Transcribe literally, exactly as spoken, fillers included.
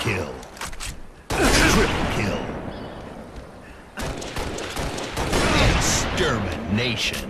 kill. Triple kill. Extermination.